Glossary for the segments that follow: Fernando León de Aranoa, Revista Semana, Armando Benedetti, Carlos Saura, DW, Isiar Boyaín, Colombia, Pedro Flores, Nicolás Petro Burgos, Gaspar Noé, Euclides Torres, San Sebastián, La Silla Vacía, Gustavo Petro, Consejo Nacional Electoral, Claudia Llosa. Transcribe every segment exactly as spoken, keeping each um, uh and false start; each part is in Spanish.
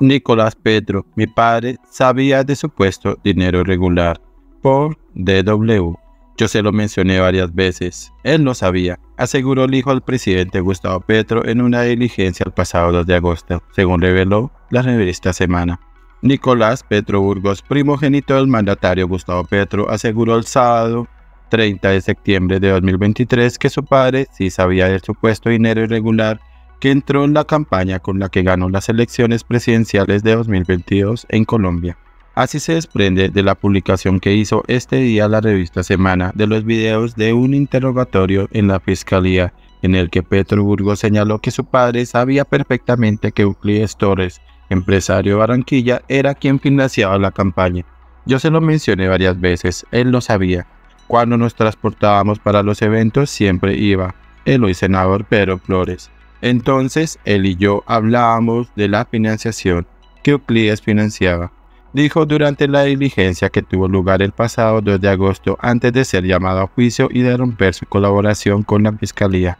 Nicolás Petro, mi padre, sabía de supuesto dinero irregular por D W. Yo se lo mencioné varias veces. Él lo sabía, aseguró el hijo del presidente Gustavo Petro en una diligencia el pasado dos de agosto, según reveló la revista Semana. Nicolás Petro Burgos, primogénito del mandatario Gustavo Petro, aseguró el sábado treinta de septiembre de dos mil veintitrés que su padre sí sabía del supuesto dinero irregular que entró en la campaña con la que ganó las elecciones presidenciales de dos mil veintidós en Colombia. Así se desprende de la publicación que hizo este día la revista Semana de los videos de un interrogatorio en la fiscalía, en el que Petro Burgos señaló que su padre sabía perfectamente que Euclides Torres, empresario de Barranquilla, era quien financiaba la campaña. Yo se lo mencioné varias veces, él lo sabía. Cuando nos transportábamos para los eventos siempre iba el hoy senador Pedro Flores. Entonces él y yo hablábamos de la financiación que Euclides financiaba, dijo durante la diligencia que tuvo lugar el pasado dos de agosto antes de ser llamado a juicio y de romper su colaboración con la fiscalía.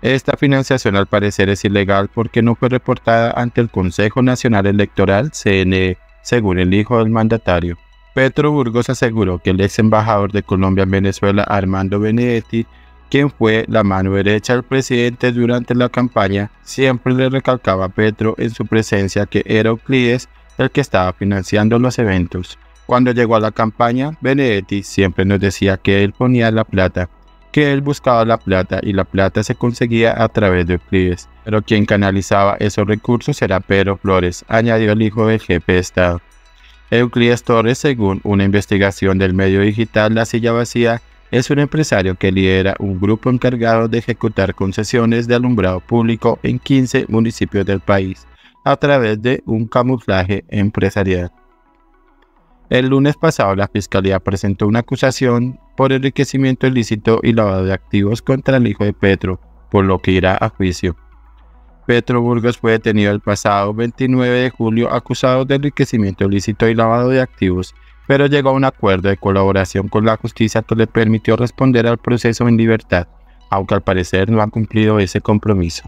Esta financiación al parecer es ilegal porque no fue reportada ante el Consejo Nacional Electoral, C N E, según el hijo del mandatario. Petro Burgos aseguró que el ex embajador de Colombia en Venezuela, Armando Benedetti, quien fue la mano derecha del presidente durante la campaña, siempre le recalcaba a Petro en su presencia que era Euclides el que estaba financiando los eventos. Cuando llegó a la campaña, Benedetti siempre nos decía que él ponía la plata, que él buscaba la plata y la plata se conseguía a través de Euclides, pero quien canalizaba esos recursos era Pedro Flores, añadió el hijo del jefe de Estado. Euclides Torres, según una investigación del medio digital La Silla Vacía, es un empresario que lidera un grupo encargado de ejecutar concesiones de alumbrado público en quince municipios del país, a través de un camuflaje empresarial. El lunes pasado, la Fiscalía presentó una acusación por enriquecimiento ilícito y lavado de activos contra el hijo de Petro, por lo que irá a juicio. Petro Burgos fue detenido el pasado veintinueve de julio acusado de enriquecimiento ilícito y lavado de activos, pero llegó a un acuerdo de colaboración con la justicia que le permitió responder al proceso en libertad, aunque al parecer no han cumplido ese compromiso.